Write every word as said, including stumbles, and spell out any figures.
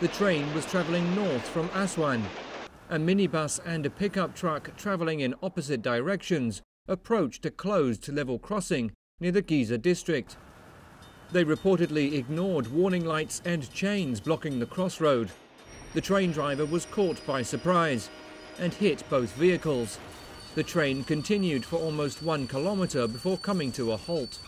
The train was travelling north from Aswan. A minibus and a pickup truck travelling in opposite directions approached a closed level crossing near the Giza district. They reportedly ignored warning lights and chains blocking the crossroad. The train driver was caught by surprise and hit both vehicles. The train continued for almost one kilometre before coming to a halt.